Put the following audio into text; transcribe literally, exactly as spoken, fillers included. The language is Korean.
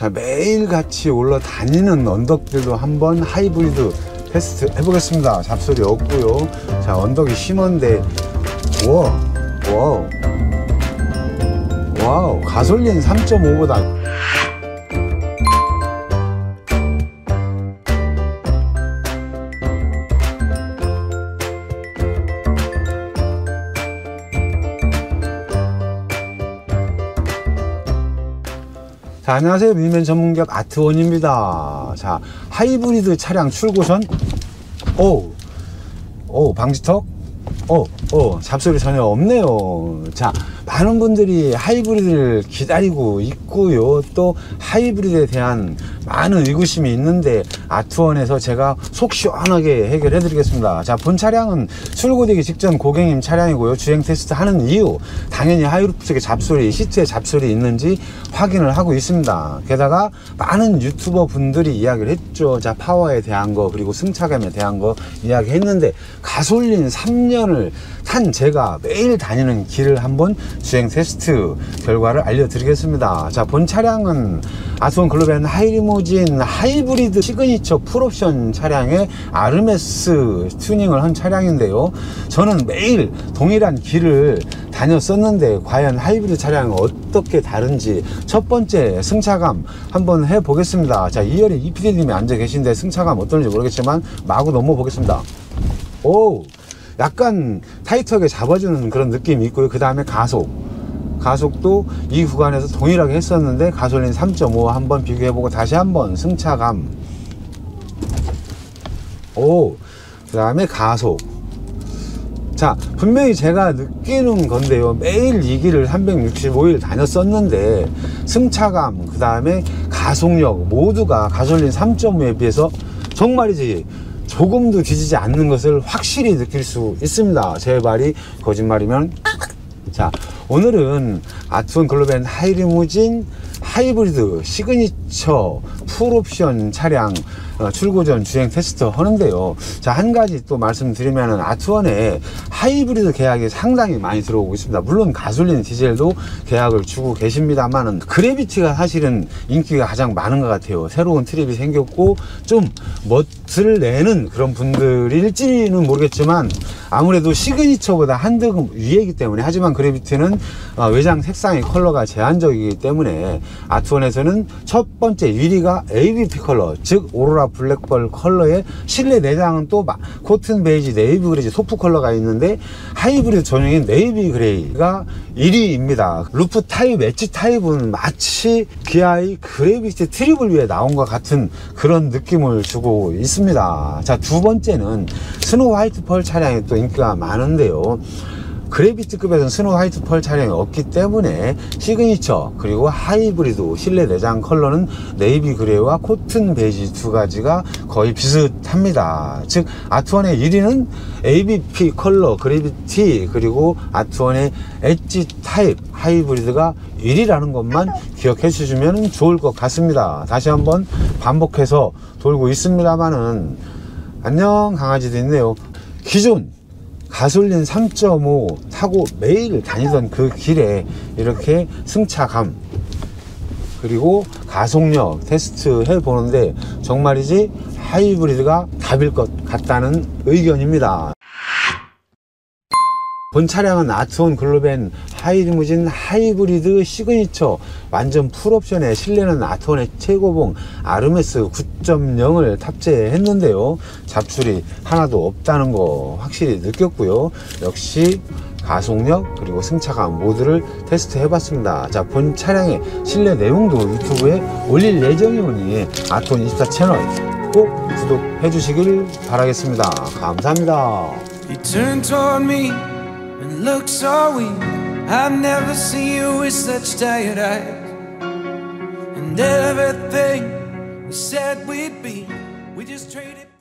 자, 매일같이 올라다니는 언덕들도 한번 하이브리드 테스트 해보겠습니다. 잡소리 없고요. 자, 언덕이 심한데, 우와, 와우, 와우, 가솔린 삼 점 오보다 자, 안녕하세요. 밀면 전문기업 아트원입니다. 자, 하이브리드 차량 출고선, 오, 오, 방지턱, 오, 오, 잡소리 전혀 없네요. 자, 많은 분들이 하이브리드를 기다리고 있고요. 또 하이브리드에 대한 많은 의구심이 있는데 아트원에서 제가 속 시원하게 해결해 드리겠습니다. 자, 본 차량은 출고되기 직전 고객님 차량이고요. 주행 테스트 하는 이유 당연히 하이루프에 잡소리, 시트에 잡소리 있는지 확인을 하고 있습니다. 게다가 많은 유튜버 분들이 이야기를 했죠. 자, 파워에 대한 거 그리고 승차감에 대한 거 이야기했는데 가솔린 삼 년을 탄 제가 매일 다니는 길을 한번 주행 테스트 결과를 알려드리겠습니다. 자, 본 차량은 아트원 글로밴 하이리무진 하이브리드 시그니처 풀옵션 차량에 아르메스 튜닝을 한 차량인데요. 저는 매일 동일한 길을 다녔었는데 과연 하이브리드 차량은 어떻게 다른지 첫 번째 승차감 한번 해보겠습니다. 자, 이열에 이피디님이 앉아 계신데 승차감 어떤지 모르겠지만 마구 넘어 보겠습니다. 오, 약간 타이트하게 잡아주는 그런 느낌이 있고요. 그 다음에 가속 가속도 이 구간에서 동일하게 했었는데 가솔린 삼 점 오 한번 비교해보고 다시 한번 승차감, 오, 그 다음에 가속. 자, 분명히 제가 느끼는 건데요, 매일 이 길을 삼백육십오 일 다녔었는데 승차감 그 다음에 가속력 모두가 가솔린 삼 점 오에 비해서 정말이지 조금도 뒤지지 않는 것을 확실히 느낄 수 있습니다. 제 말이 거짓말이면. 자, 오늘은 아트원 글로밴 하이리무진 하이브리드 시그니처 풀옵션 차량 출고 전 주행 테스트 하는데요. 자, 한 가지 또 말씀드리면은 아트원에 하이브리드 계약이 상당히 많이 들어오고 있습니다. 물론 가솔린 디젤도 계약을 주고 계십니다만은 그레비티가 사실은 인기가 가장 많은 것 같아요. 새로운 트립이 생겼고 좀 멋을 내는 그런 분들일지는 모르겠지만 아무래도 시그니처보다 한득 위이기 때문에, 하지만 그레비티는 외장 색상의 컬러가 제한적이기 때문에 아트원에서는 첫 번째 일 위가 에이비피 컬러, 즉 오로라 블랙펄 컬러의 실내 내장은 또 코튼 베이지, 네이비그레이, 소프 컬러가 있는데 하이브리드 전용인 네이비그레이가 일 위입니다. 루프 타입, 엣지 타입은 마치 기아의 그레비티 트립을 위해 나온 것 같은 그런 느낌을 주고 있습니다. 자, 두 번째는 스노우 화이트 펄 차량이 또 인기가 많은데요. 그레비티급에서는 스노우 화이트 펄 차량이 없기 때문에 시그니처 그리고 하이브리드 실내 내장 컬러는 네이비 그레이와 코튼 베이지 두 가지가 거의 비슷합니다. 즉 아트원의 일 위는 에이비피 컬러 그레비티 그리고 아트원의 엣지 타입 하이브리드가 일 위라는 것만 기억해 주시면 좋을 것 같습니다. 다시 한번 반복해서 돌고 있습니다만은 안녕 강아지도 있네요. 기존 가솔린 삼 점 오 타고 매일 다니던 그 길에 이렇게 승차감 그리고 가속력 테스트 해보는데 정말이지 하이브리드가 답일 것 같다는 의견입니다. 본 차량은 아트원 글로밴 하이리무진 하이브리드 시그니처 완전 풀옵션에 실내는 아트원의 최고봉 아르메스 구 점 영을 탑재했는데요. 잡출이 하나도 없다는 거 확실히 느꼈고요. 역시 가속력 그리고 승차감 모두를 테스트 해봤습니다. 자, 본 차량의 실내 내용도 유튜브에 올릴 예정이오니 아트원 이십사 채널 꼭 구독해 주시길 바라겠습니다. 감사합니다. And look so weak, I've never seen you with such tired eyes. And everything we said we'd be, we just traded